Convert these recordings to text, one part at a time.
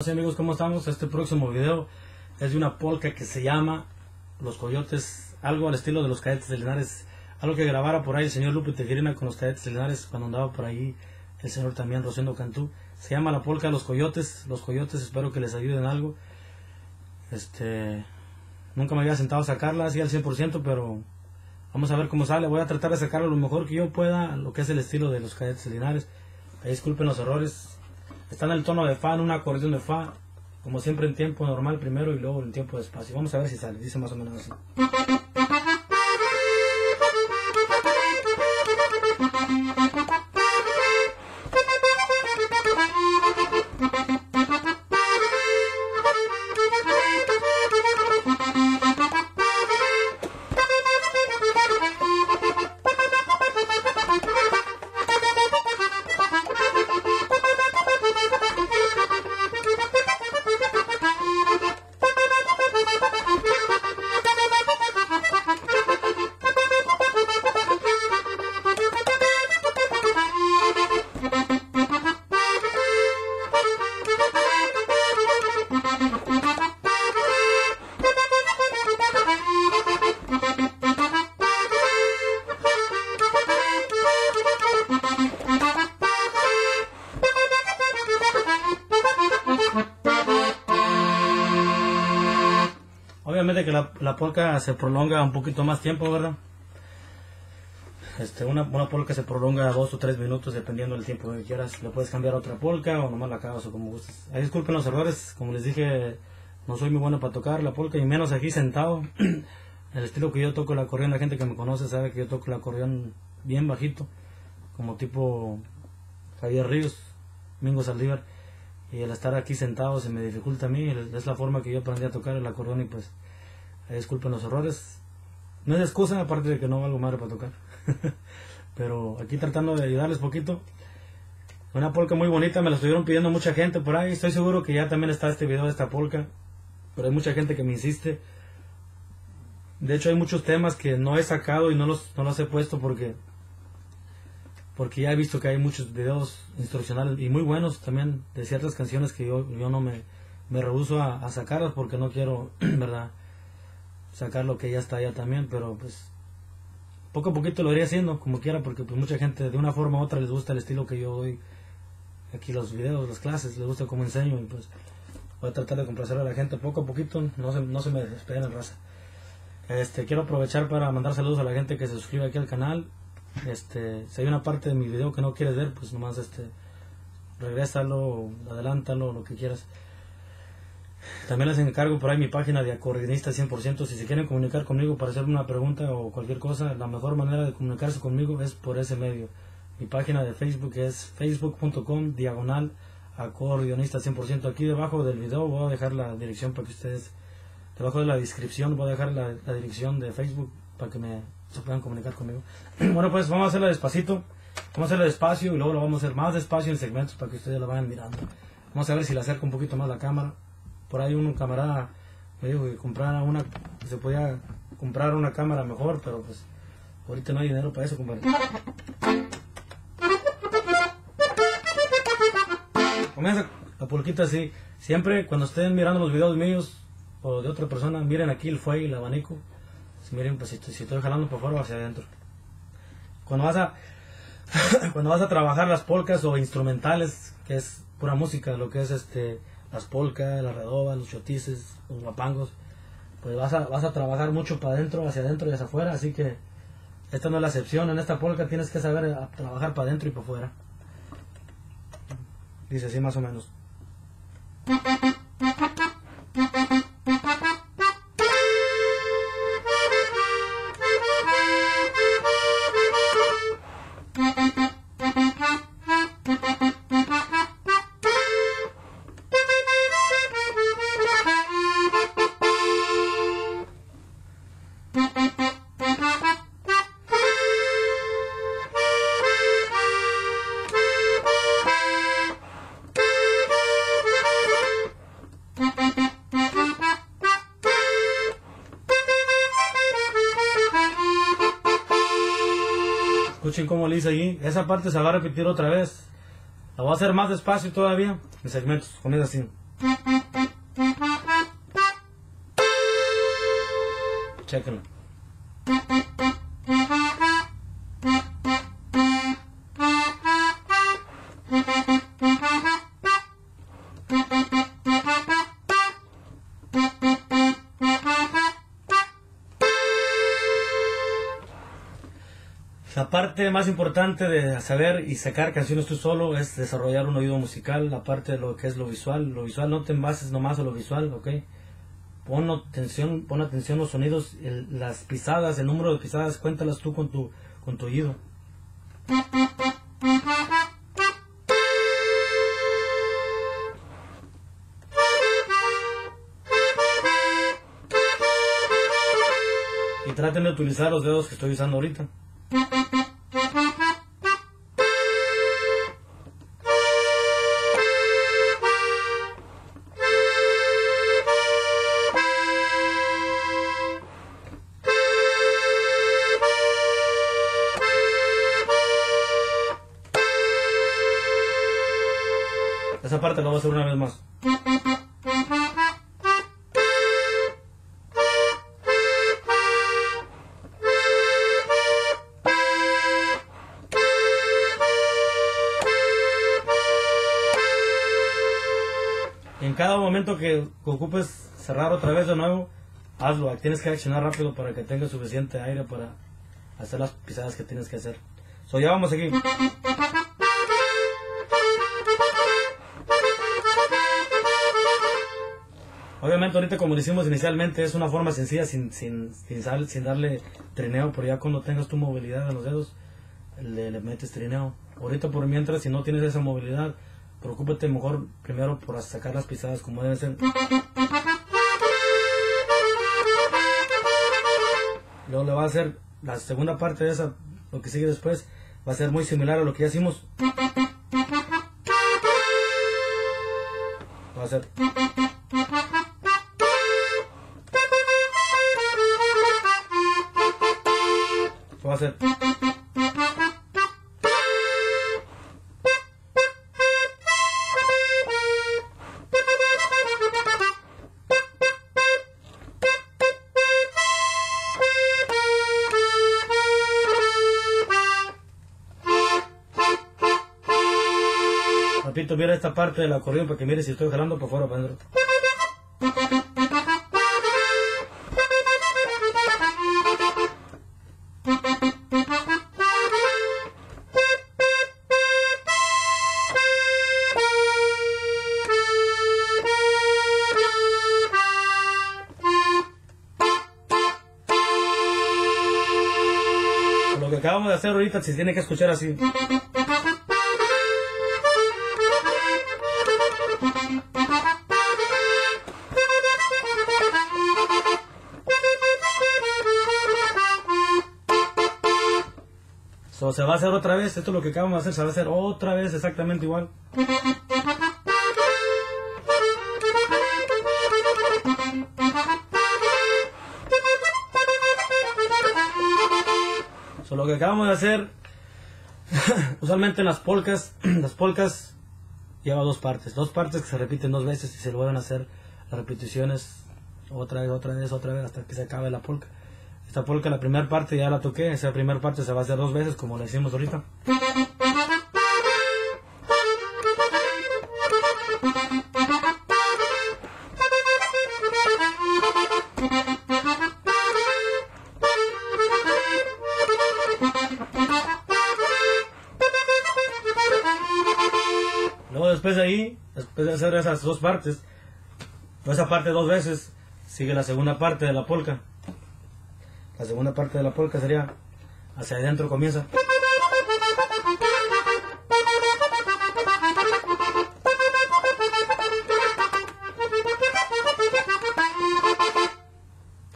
Hola amigos, ¿cómo estamos? Este próximo video es de una polca que se llama Los Coyotes, algo al estilo de los Cadetes de Linares, algo que grabara por ahí el señor Lupe Tijerina con los Cadetes de Linares cuando andaba por ahí el señor también Rosendo Cantú. Se llama la polca Los Coyotes. Los Coyotes, espero que les ayuden algo. Nunca me había sentado a sacarla así al 100%, pero vamos a ver cómo sale. Voy a tratar de sacarlo lo mejor que yo pueda, lo que es el estilo de los Cadetes de Linares. Disculpen los errores. Está en el tono de fa, en un acordeón de fa, como siempre en tiempo normal primero y luego en tiempo despacio. Vamos a ver si sale, dice más o menos así. Obviamente que la polca se prolonga un poquito más tiempo, ¿verdad? Una polca se prolonga 2 o 3 minutos dependiendo del tiempo que quieras. Le puedes cambiar a otra polca o nomás la acabas o como gustes. Ahí disculpen los errores, como les dije, no soy muy bueno para tocar la polca y menos aquí sentado. El estilo que yo toco el acordeón, la gente que me conoce sabe que yo toco el acordeón bien bajito, como tipo Javier Ríos, Mingo Saldívar. Y el estar aquí sentado se me dificulta a mí, es la forma que yo aprendí a tocar el acordeón y pues disculpen los errores. No es excusa, aparte de que no valgo madre para tocar. Pero aquí tratando de ayudarles poquito. Una polca muy bonita, me la estuvieron pidiendo mucha gente por ahí. Estoy seguro que ya también está este video de esta polca, pero hay mucha gente que me insiste. De hecho hay muchos temas que no he sacado y no los he puesto porque ya he visto que hay muchos videos instruccionales y muy buenos también de ciertas canciones que yo no me rehúso a sacarlas porque no quiero, ¿verdad?, sacar lo que ya está allá también, pero pues poco a poquito lo iré haciendo como quiera porque pues mucha gente de una forma u otra les gusta el estilo que yo doy aquí, los videos, las clases, les gusta cómo enseño y pues voy a tratar de complacer a la gente poco a poquito, no se me despeguen en raza. Quiero aprovechar para mandar saludos a la gente que se suscribe aquí al canal. Si hay una parte de mi video que no quieres ver, pues nomás regrésalo, adelántalo, lo que quieras. También les encargo por ahí mi página de acordeonista 100%. Si se quieren comunicar conmigo para hacer una pregunta o cualquier cosa, la mejor manera de comunicarse conmigo es por ese medio. Mi página de Facebook es facebook.com/acordeonista100%. Aquí debajo del video voy a dejar la dirección para que ustedes, debajo de la descripción voy a dejar la dirección de Facebook para que se puedan comunicar conmigo. Bueno, pues vamos a hacerla despacito. Vamos a hacerla despacio y luego lo vamos a hacer más despacio en segmentos para que ustedes la vayan mirando. Vamos a ver si le acerco un poquito más la cámara. Por ahí un camarada me dijo que comprara que se podía comprar una cámara mejor, pero pues ahorita no hay dinero para eso, compadre. Comienza la polquita así. Siempre cuando estén mirando los videos míos o de otra persona, miren aquí el fuelle y el abanico. Miren, pues si estoy jalando por fuera o hacia adentro. Cuando vas a trabajar las polcas o instrumentales, que es pura música, lo que es las polcas, las redobas, los chotices, los guapangos, pues vas a trabajar mucho para adentro, hacia adentro y hacia afuera, así que esta no es la excepción. En esta polca tienes que saber trabajar para adentro y para afuera. Dice así más o menos. Escuchen cómo le hice allí. Esa parte se va a repetir otra vez. La voy a hacer más despacio todavía. En segmentos. Comienza así. Chécalo. La parte más importante de saber y sacar canciones tú solo es desarrollar un oído musical, la parte de lo que es lo visual. Lo visual, no te envases nomás a lo visual, ¿ok? Pon atención a los sonidos, las pisadas, el número de pisadas, cuéntalas tú con tu oído. Y traten de utilizar los dedos que estoy usando ahorita. Esa parte la voy a hacer una vez más. En cada momento que ocupes cerrar otra vez de nuevo, hazlo. Tienes que accionar rápido para que tengas suficiente aire para hacer las pisadas que tienes que hacer. So, ya vamos aquí. Obviamente ahorita, como lo hicimos inicialmente, es una forma sencilla sin darle trineo, pero ya cuando tengas tu movilidad en los dedos, le metes trineo. Ahorita por mientras, si no tienes esa movilidad, preocúpate mejor primero por sacar las pisadas como deben ser. Luego le va a hacer la segunda parte de esa, lo que sigue después, va a ser muy similar a lo que ya hicimos. Va a ser... va a ser. Repito, mira esta parte del acordeón para que mire si estoy jalando por fuera para adentro. Acabamos de hacer ahorita, se tiene que escuchar así. So, se va a hacer otra vez, esto es lo que acabamos de hacer, se va a hacer otra vez exactamente igual. So, lo que acabamos de hacer, usualmente en las polcas lleva dos partes que se repiten dos veces y se vuelven a hacer las repeticiones otra vez hasta que se acabe la polca. Esta polca, la primera parte ya la toqué, esa primera parte se va a hacer dos veces como la hicimos ahorita. Después de ahí, después de hacer esas dos partes, esa parte dos veces, sigue la segunda parte de la polca. La segunda parte de la polca sería hacia adentro comienza.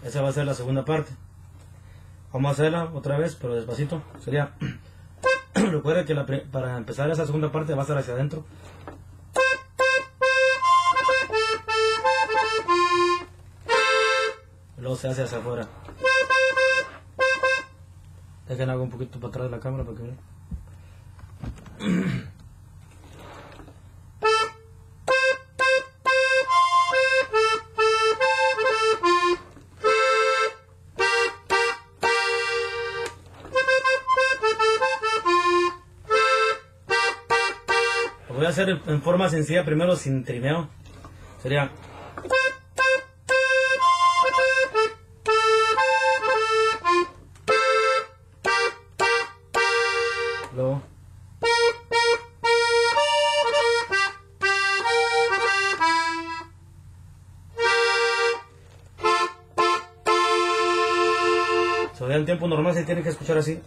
Esa va a ser la segunda parte. Vamos a hacerla otra vez, pero despacito. Sería... Recuerda que para empezar esa segunda parte va a ser hacia adentro. Luego se hace hacia afuera. Dejen algo un poquito para atrás de la cámara para que vean. hacer en forma sencilla primero sin trineo. Sería... Luego... Sobre el tiempo normal se tiene que escuchar así.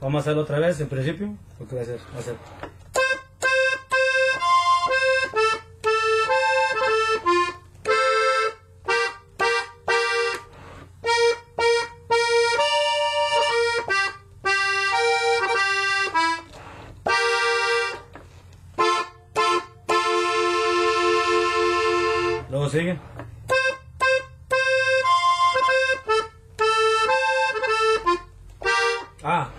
Vamos a hacerlo otra vez en principio. Lo que voy a hacer, Luego sigue. Ah.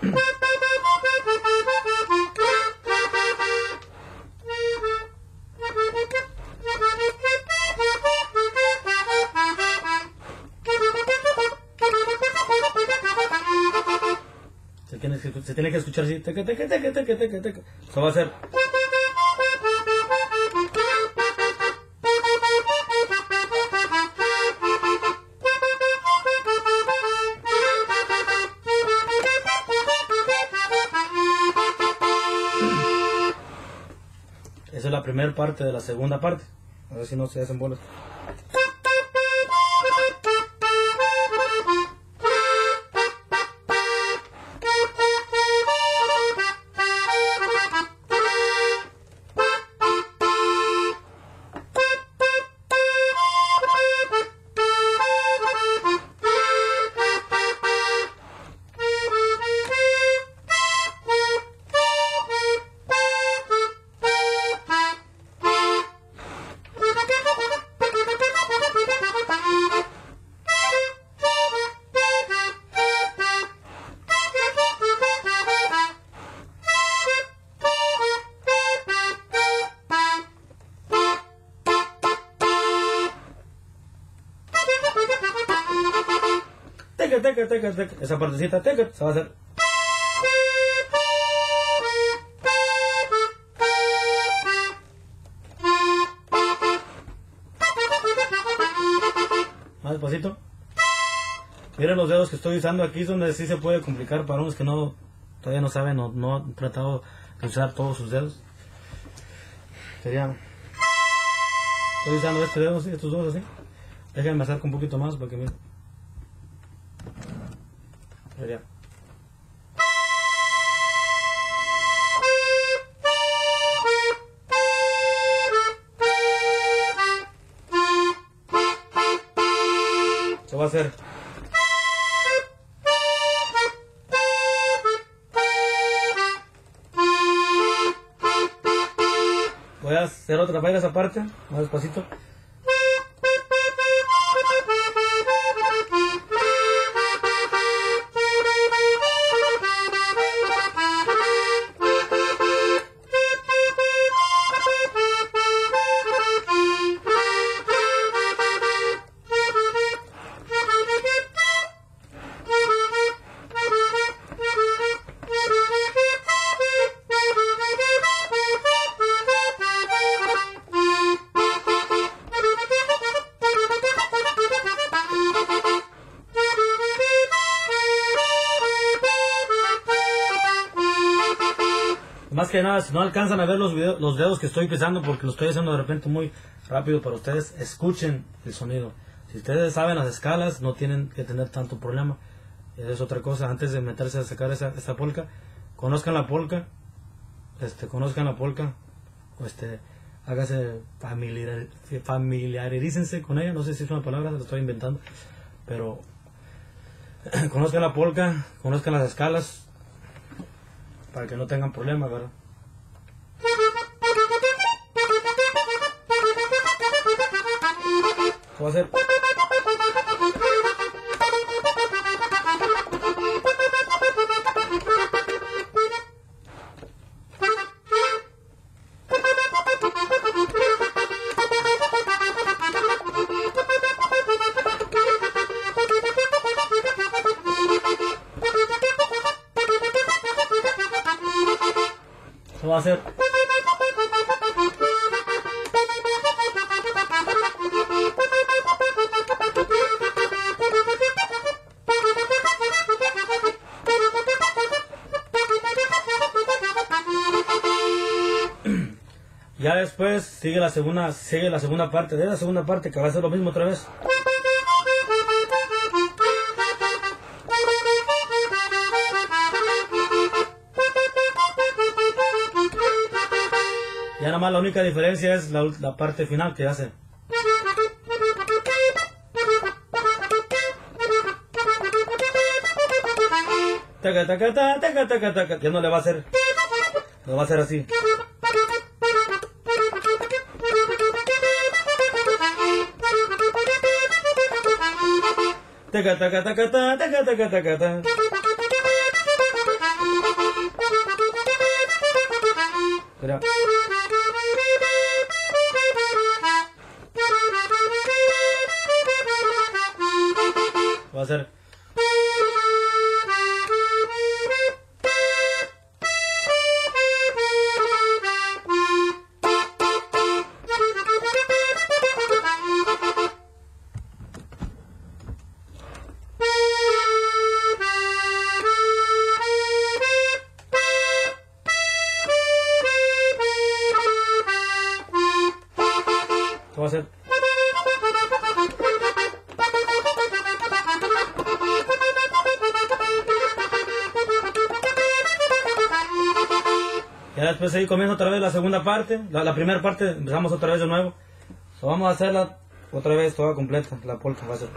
Se tiene que escuchar así. Eso va a ser. Esa es la primera parte de la segunda parte. A ver si no se hacen bolas. Esa partecita, se va a hacer. Más despacito. Miren los dedos que estoy usando aquí, es donde sí se puede complicar para unos que no todavía no saben o no han tratado de usar todos sus dedos. Sería... Estoy usando este dedo, sí, estos dos así. Déjenme acercar un poquito más para que miren. Sería. Se va a hacer. Voy a hacer otra vez esa parte, más despacito. Más que nada, si no alcanzan a ver los dedos que estoy pisando porque lo estoy haciendo de repente muy rápido para ustedes, escuchen el sonido. Si ustedes saben las escalas, no tienen que tener tanto problema. Es otra cosa, antes de meterse a sacar esta polca, conozcan la polca, hágase familiarícense con ella, no sé si es una palabra, se la estoy inventando, pero conozcan la polca, conozcan las escalas, para que no tengan problemas, ¿verdad? ¿Qué va a hacer? va a hacer. Ya después sigue la segunda parte, de la segunda parte que va a ser lo mismo otra vez. Ya nada más la única diferencia es la parte final que hace. Taca, taca, taca, taca, taca, taca. Ya no le va a hacer. No va a hacer así. Taca, taca, taca, taca, taca, taca, taca, taca. Mira. Va a ser. Va a ser. Ya después ahí comienza otra vez la segunda parte, la primera parte empezamos otra vez de nuevo. So, vamos a hacerla otra vez toda completa, la polka va a ser.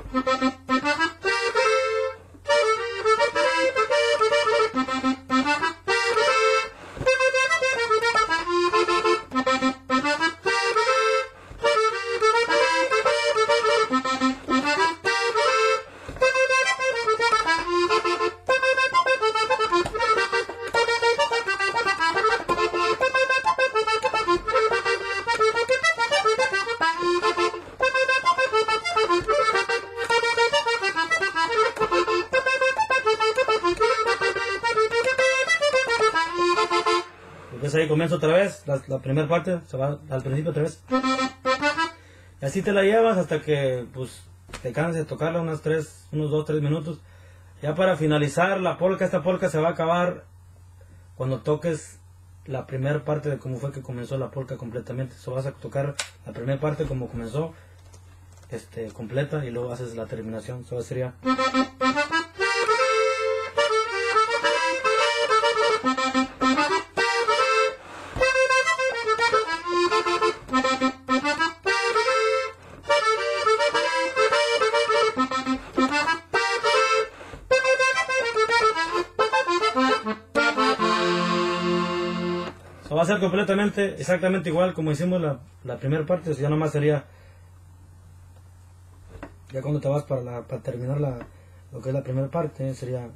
Entonces ahí comienza otra vez, la primera parte, se va al principio otra vez. Y así te la llevas hasta que pues te canses de tocarla unos 2-3 minutos. Ya para finalizar la polka, esta polka se va a acabar cuando toques la primera parte de cómo fue que comenzó la polka completamente. Eso vas a tocar la primera parte como comenzó, completa, y luego haces la terminación. Eso sería... Va a ser completamente, exactamente igual como hicimos la primera parte. Ya nomás sería, ya cuando te vas para terminar lo que es la primera parte, sería...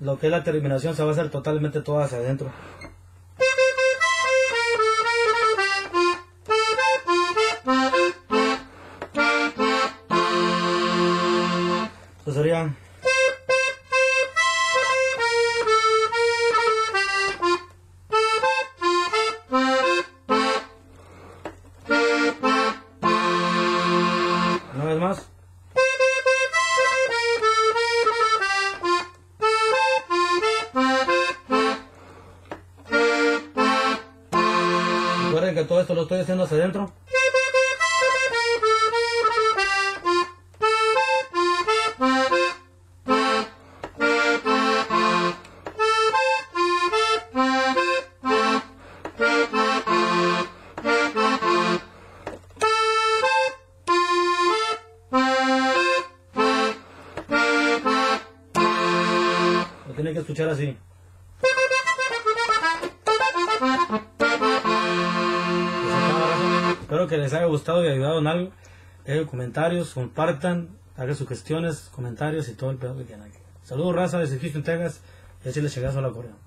Lo que es la terminación se va a hacer totalmente toda hacia adentro. Eso sería... Una vez más. Recuerden que todo esto lo estoy haciendo hacia adentro. Lo tienen que escuchar así. Espero que les haya gustado y ayudado en algo. Dejen comentarios, compartan, hagan sugestiones, comentarios y todo el pedo que quieran. Saludos, raza, desde Houston, Texas, y así les llegas a la Corea.